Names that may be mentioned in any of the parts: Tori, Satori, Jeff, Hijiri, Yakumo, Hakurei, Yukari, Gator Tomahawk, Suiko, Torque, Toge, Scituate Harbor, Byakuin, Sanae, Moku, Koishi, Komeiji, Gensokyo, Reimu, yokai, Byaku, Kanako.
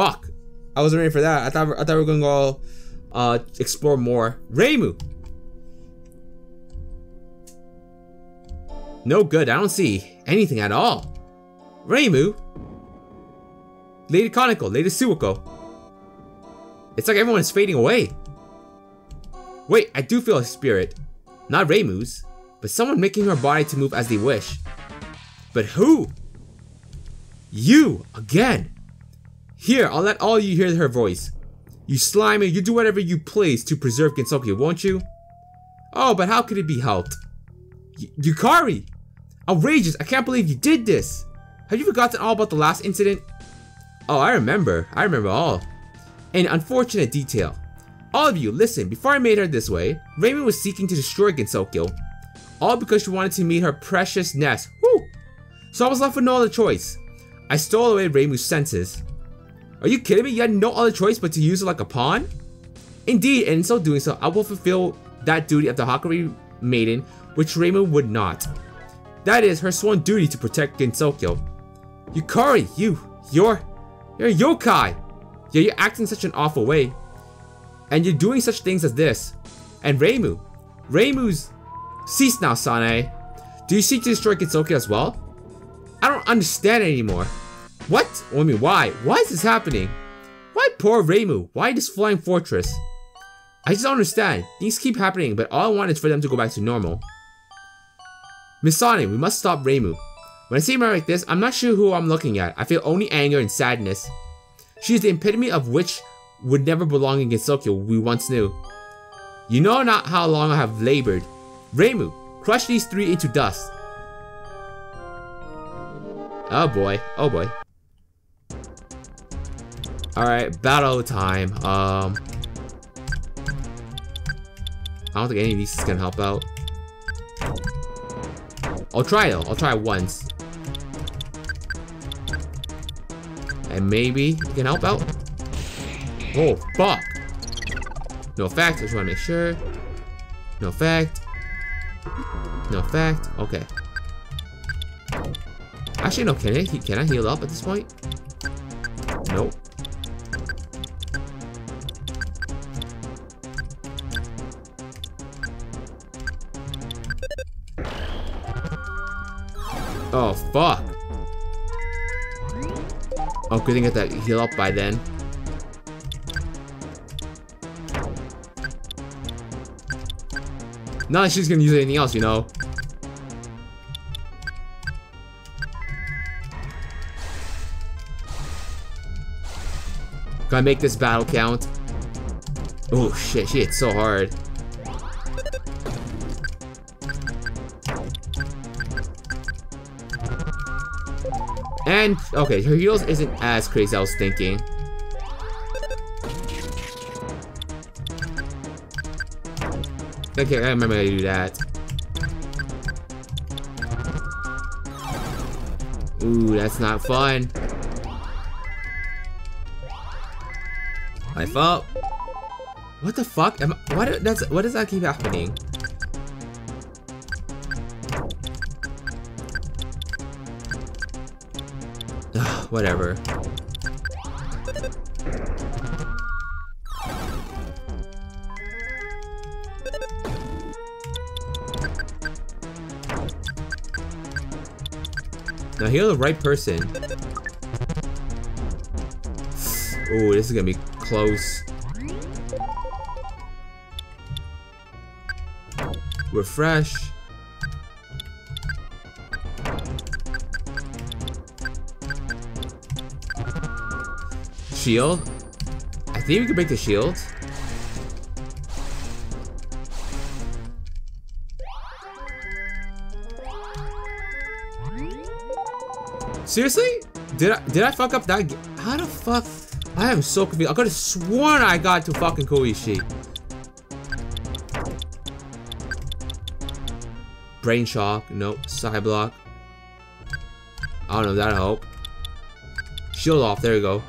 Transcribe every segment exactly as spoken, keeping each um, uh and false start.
Fuck. I wasn't ready for that. I thought I thought we were gonna go uh explore more. Reimu. No good. I don't see anything at all. Reimu. Lady Kanako, Lady Suiko. It's like everyone is fading away. Wait, I do feel a spirit. Not Reimu's, but someone making her body to move as they wish. But who? You, again. Here, I'll let all you hear her voice. You slime it, you do whatever you please to preserve Gensokyo, won't you? Oh, but how could it be helped? Y- Yukari! Outrageous, I can't believe you did this! Have you forgotten all about the last incident? Oh, I remember. I remember all. An unfortunate detail. All of you, listen, before I made her this way, Reimu was seeking to destroy Gensokyo. All because she wanted to meet her precious nest. Woo! So I was left with no other choice. I stole away Reimu's senses. Are you kidding me? You had no other choice but to use her like a pawn? Indeed, and in so doing so, I will fulfill that duty of the Hakurei maiden, which Reimu would not. That is, her sworn duty to protect Gensokyo. Yukari, you, you're, you're a yokai! Yeah, you're acting such an awful way. And you're doing such things as this. And Reimu, Reimu's... Cease now, Sanae. Do you seek to destroy Gensokyo as well? I don't understand anymore. What? I mean, why? Why is this happening? Why poor Reimu? Why this flying fortress? I just don't understand. Things keep happening, but all I want is for them to go back to normal. Miss Sanae, we must stop Reimu. When I see her like this, I'm not sure who I'm looking at. I feel only anger and sadness. She is the epitome of which would never belong in Gensokyo we once knew. You know not how long I have labored. Reimu, crush these three into dust. Oh boy, oh boy. Alright, battle time. Um, I don't think any of these is gonna help out. I'll try it though, I'll try it once. And maybe it can help out? Oh, fuck! No fact, I just wanna make sure. No fact. No fact, okay. Actually, no, can I, can I heal up at this point? Nope. Oh, fuck. Oh, good thing I got that heal up by then. Not that she's gonna use anything else, you know. Gotta make this battle count. Oh shit, she hit so hard. And, okay, her heals isn't as crazy as I was thinking. Okay, I remember how to do that. Ooh, that's not fun. I fell. What the fuck? Am I, why do, that's, what does that keep happening? Ugh, whatever. Now heal the right person. Ooh, this is gonna be close. Refresh. Shield. I think we can break the shield. Seriously? Did I did I fuck up that? How the fuck? I am so confused. I could have sworn I got to fucking Koishi. Brain shock. Nope. Side block. I don't know if that'll help. Shield off. There we go.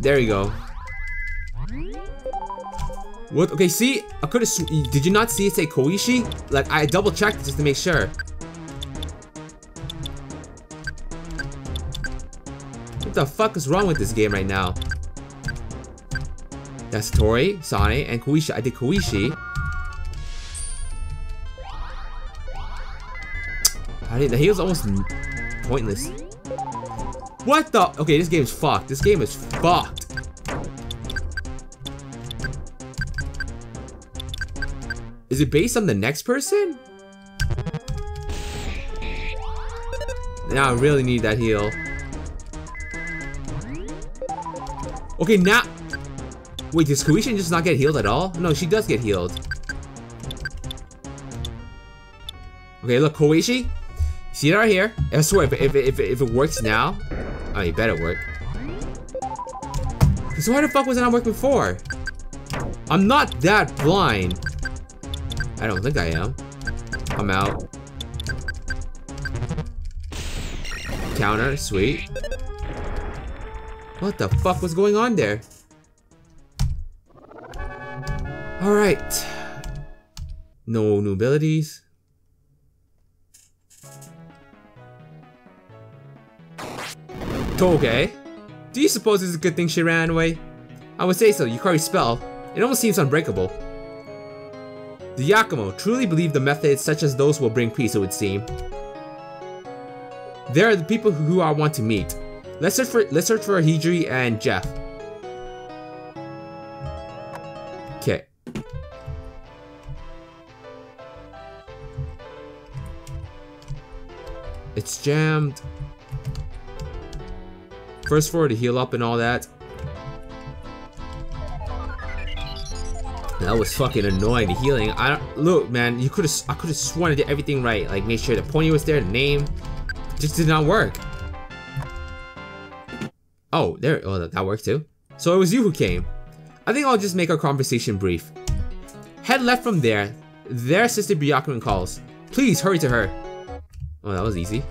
There we go. What? Okay, see? I could have. Did you not see it say Koishi? Like, I double checked just to make sure. What the fuck is wrong with this game right now? That's Tori, Sanae, and Koishi. I did Koishi. I didn't. He was almost pointless. What the? Okay, this game is fucked. This game is fucked. Is it based on the next person? Now I really need that heal. Okay, now. Wait, does Koishi just not get healed at all? No, she does get healed. Okay, look, Koishi. See it right here? I swear, if, if, if, if it works now, oh, it better work. So why the fuck was it not working before? I'm not that blind. I don't think I am. I'm out. Counter, sweet. What the fuck was going on there? Alright. No new abilities. Toge. Do you suppose it's a good thing she ran away? I would say so. Yukari's spell. It almost seems unbreakable. The Yakumo truly believe the methods such as those will bring peace, it would seem. There are the people who I want to meet. Let's search for, let's search for Hijiri and Jeff. Okay. It's jammed. First for her to heal up and all that. That was fucking annoying, the healing. I don't, look, man, you could have, I could have sworn I did everything right. Like, made sure the pony was there, the name. Just did not work. Oh, there, oh, that worked too. So it was you who came. I think I'll just make our conversation brief. Head left from there. Their sister Byakuin calls. Please hurry to her. Oh, that was easy.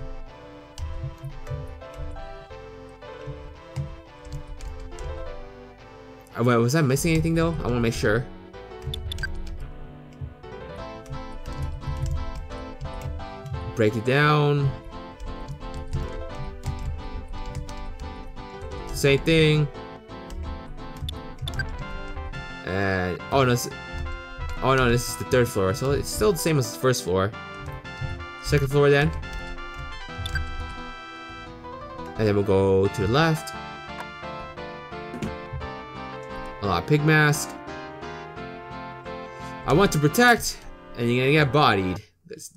Oh, wait, was I missing anything though? I want to make sure. Break it down. Same thing. And oh no, this, oh no, this is the third floor, so it's still the same as the first floor. Second floor then, and then we'll go to the left. A lot of pig mask. I want to protect, and you're gonna get bodied.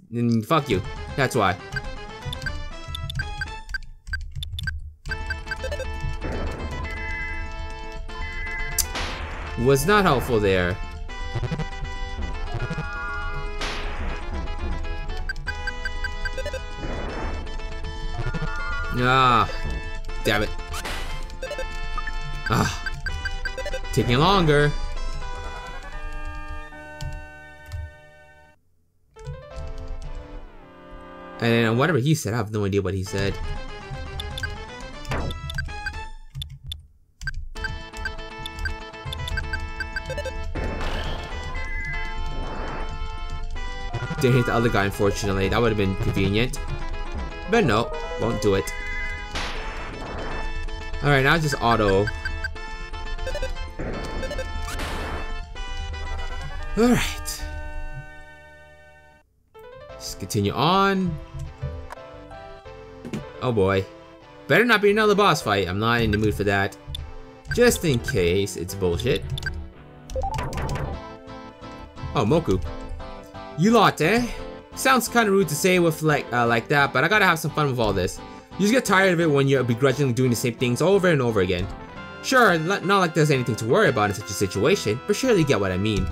Then fuck you. That's why. Was not helpful there. Ah, damn it. Ah, taking longer. And whatever he said, I have no idea what he said. Didn't hit the other guy, unfortunately. That would have been convenient. But no, won't do it. Alright, now just auto. Alright. Just continue on. Oh boy. Better not be another boss fight. I'm not in the mood for that. Just in case it's bullshit. Oh, Moku. You lot, eh? Sounds kind of rude to say with like uh, like that, but I gotta have some fun with all this. You just get tired of it when you're begrudgingly doing the same things over and over again. Sure, not like there's anything to worry about in such a situation, but surely you get what I mean.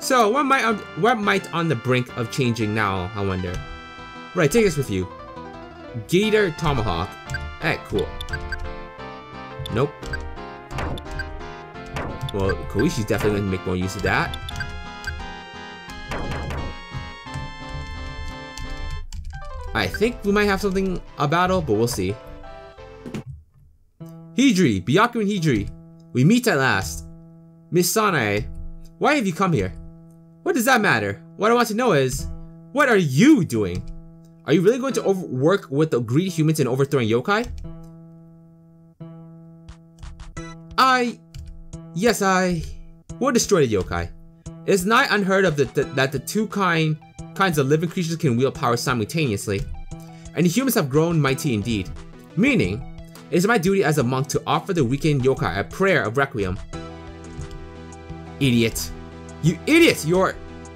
So, what might on, what might on the brink of changing now, I wonder? Right, take this with you. Gator Tomahawk. Eh, cool. Nope. Well, Koishi's definitely gonna make more use of that. I think we might have something, a battle, but we'll see. Hijiri, Byaku and Hijiri. We meet at last. Miss Sanae, Why have you come here? What does that matter? What I want to know is, what are you doing? Are you really going to overwork with the greedy humans and overthrowing yokai? I... Yes, I... will destroy the yokai. It is not unheard of that the, that the two kind, kinds of living creatures can wield power simultaneously. And the humans have grown mighty indeed. Meaning, it is my duty as a monk to offer the weakened yokai a prayer of requiem. Idiot. You idiot! You're...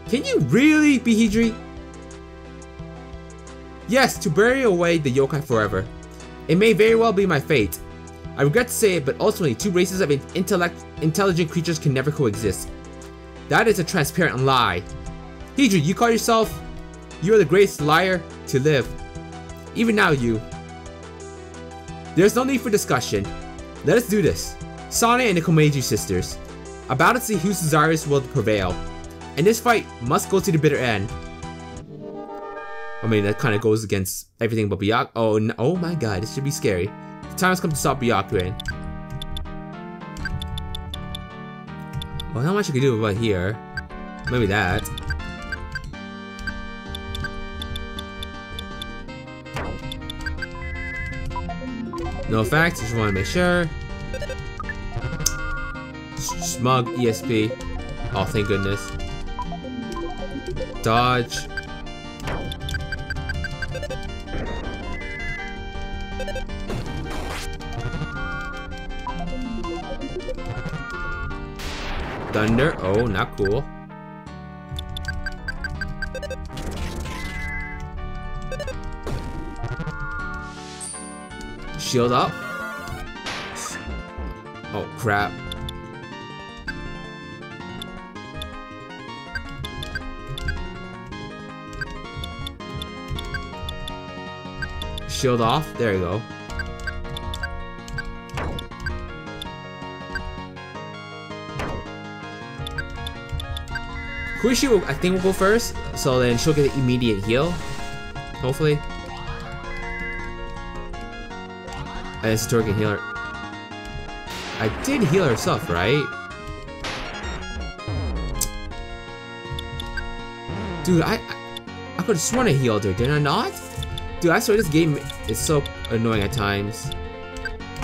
Can you really be Hijiri? Yes, to bury away the yokai forever. It may very well be my fate. I regret to say it, but ultimately two races of intellect, intelligent creatures can never coexist. That is a transparent lie. Hijiri, you call yourself... You are the greatest liar to live. Even now you... There is no need for discussion. Let us do this. Sanae and the Komeiji sisters. A battle to see whose desires will prevail. And this fight must go to the bitter end. I mean, that kind of goes against everything but Byaku. Oh, no. Oh my god, this should be scary. The time has come to stop Byakuin. Well, not much you can do about here. Maybe that. No facts, just want to make sure. Smug E S P. Oh, thank goodness. Dodge. Thunder. Oh, not cool. Shield up. Oh, crap. Shield off. There you go. Koishi, I think, will go first, so then she'll get an immediate heal. Hopefully. And Torque can heal her. I did heal herself, right? Dude, I I, I could have sworn I healed her, did I not? Dude, I swear this game is so annoying at times.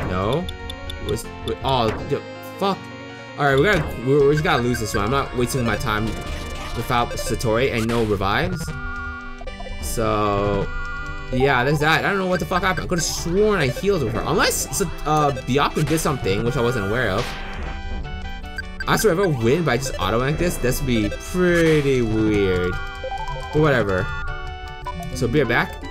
No? It was, wait, oh, dude, fuck. Alright, we gotta we, we just gotta lose this one. I'm not wasting my time without Satori and no revives. So yeah, there's that. I don't know what the fuck happened. I could have sworn I healed with her. Unless uh Byaku did something which I wasn't aware of. I swear if I win by just autoing like this, this would be pretty weird. But whatever. So be right back.